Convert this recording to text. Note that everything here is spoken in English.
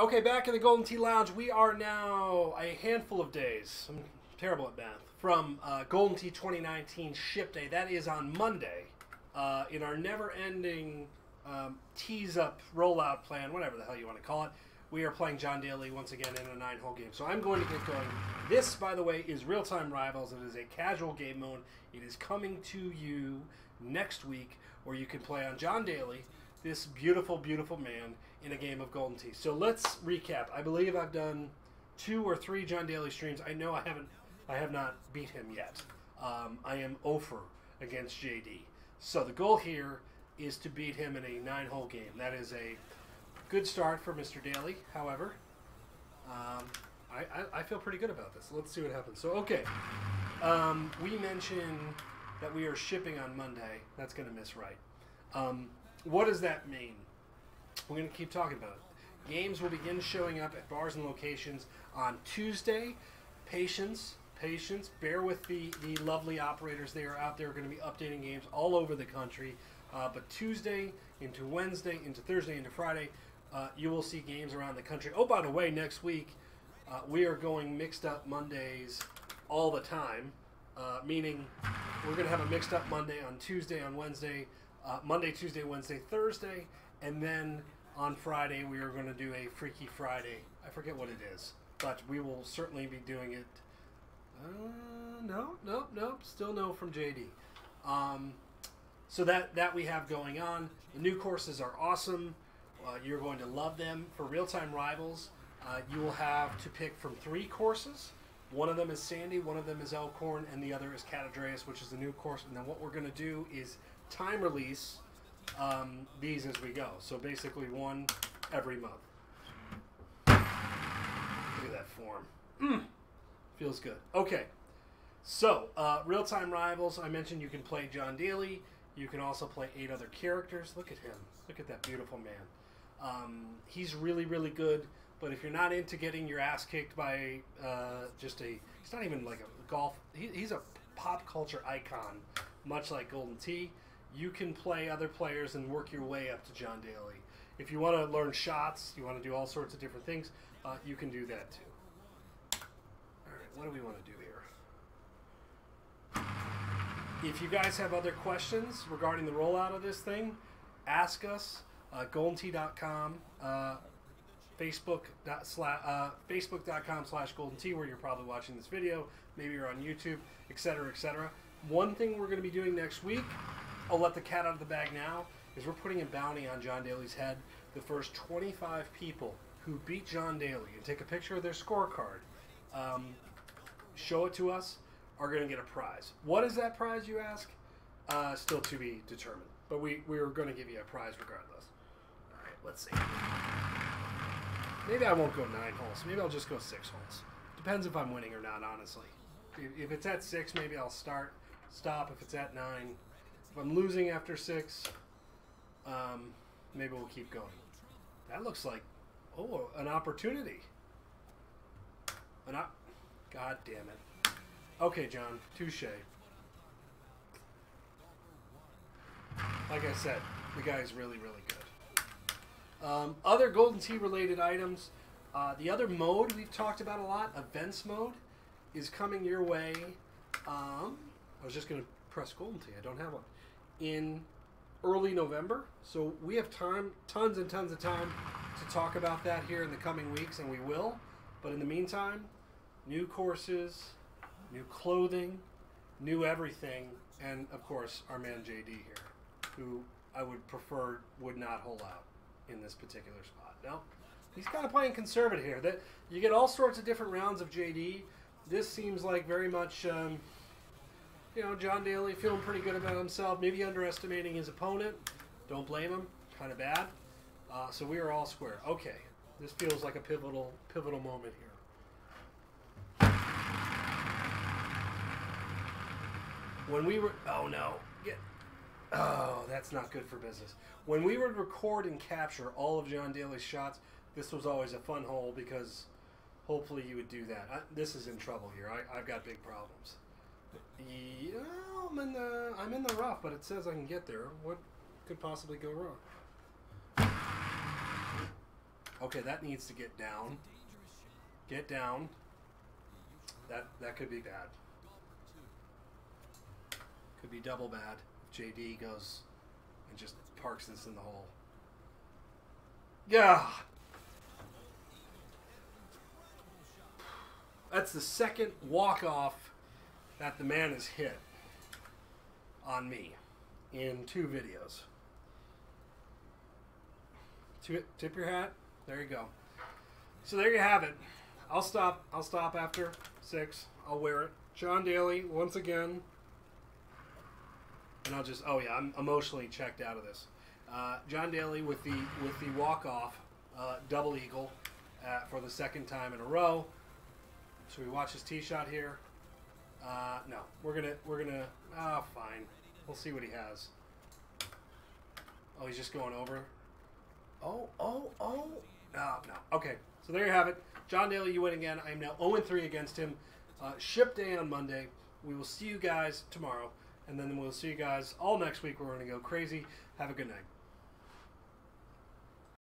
Okay, back in the Goldentea Lounge, we are now a handful of days, I'm terrible at math, from Goldentea 2019 ship day. That is on Monday in our never-ending tease-up rollout plan, whatever the hell you want to call it. We are playing John Daly once again in a 9-hole game. So I'm going to get going. This, by the way, is Real Time Rivals. It is a casual game mode. It is coming to you next week, where you can play on John Daly, this beautiful, beautiful man, in a game of Goldentea. So let's recap. I believe I've done 2 or 3 John Daly streams. I know I have not beat him yet. I am 0-for against JD. So the goal here is to beat him in a 9-hole game. That is a good start for Mr. Daly. However, I feel pretty good about this. Let's see what happens. So, okay. We mentioned that we are shipping on Monday. That's going to miss right. What does that mean? We're going to keep talking about it. Games will begin showing up at bars and locations on Tuesday. Patience. Bear with the lovely operators. They are out there. We're going to be updating games all over the country. But Tuesday into Wednesday into Thursday into Friday, you will see games around the country. Oh, by the way, next week we are going mixed up Mondays all the time, meaning we're going to have a mixed up Monday on Tuesday, on Wednesday, Monday, Tuesday, Wednesday, Thursday, and then on Friday we are going to do a Freaky Friday. I forget what it is, but we will certainly be doing it. Nope. Still no from JD. So that we have going on. The new courses are awesome. You're going to love them. For Real-Time Rivals, you will have to pick from 3 courses. One of them is Sandy, one of them is Elkhorn, and the other is Catadreus, which is the new course. And then what we're going to do is time release these as we go. So basically one every month. Look at that form. Feels good. Okay. So, Real-Time Rivals, I mentioned you can play John Daly. You can also play 8 other characters. Look at him. Look at that beautiful man. He's really, really good. But if you're not into getting your ass kicked by he's not even like a golf. He's a pop culture icon, much like Goldentea. You can play other players and work your way up to John Daly. If you want to learn shots, you want to do all sorts of different things, you can do that too. All right, what do we want to do here? If you guys have other questions regarding the rollout of this thing, ask us. Goldentea.com, Facebook.com/Goldentea, where you're probably watching this video. Maybe you're on YouTube, etc., etc. One thing we're going to be doing next week, I'll let the cat out of the bag now, is we're putting a bounty on John Daly's head. The first 25 people who beat John Daly and take a picture of their scorecard, show it to us, are going to get a prize. What is that prize, you ask? Still to be determined. But we're going to give you a prize regardless. All right, let's see. Maybe I won't go 9 holes. Maybe I'll just go 6 holes. Depends if I'm winning or not, honestly. If it's at 6, maybe I'll stop. If it's at 9, if I'm losing after 6, maybe we'll keep going. That looks like, oh, an opportunity. God damn it. Okay, John. Touche. Like I said, the guy's really, really good. Other Goldentea-related items. The other mode we've talked about a lot, Events Mode, is coming your way. I was just going to press Goldentea. I don't have one. In early November. So we have time, tons and tons of time, to talk about that here in the coming weeks, and we will. But in the meantime, new courses, new clothing, new everything, and, of course, our man JD here, who I would prefer would not hole out in this particular spot. No, he's kind of playing conservative here. That you get all sorts of different rounds of JD. This seems like very much, you know, John Daly feeling pretty good about himself, maybe underestimating his opponent. Don't blame him. Kind of bad. So we are all square. Okay, this feels like a pivotal moment here. When we were, oh no, oh, that's not good for business. When we would record and capture all of John Daly's shots, this was always a fun hole because hopefully you would do that. This is in trouble here. I've got big problems. Yeah, I'm in the rough, but it says I can get there. What could possibly go wrong? Okay, that needs to get down. Get down. That could be bad. Could be double bad if JD goes and just parks this in the hole. Yeah! That's the second walk-off that the man has hit on me in 2 videos. Tip your hat. There you go. So there you have it. I'll stop after 6. I'll wear it. John Daly, once again. And I'll just, oh yeah, I'm emotionally checked out of this. John Daly with the walk-off double eagle for the 2nd time in a row. Should we watch his tee shot here? No, we're gonna. Ah, fine. We'll see what he has. Oh, he's just going over. Oh. No. Okay, so there you have it. John Daly, you win again. I am now 0-3 against him. Ship day on Monday. We will see you guys tomorrow, and then we'll see you guys all next week. We're going to go crazy. Have a good night.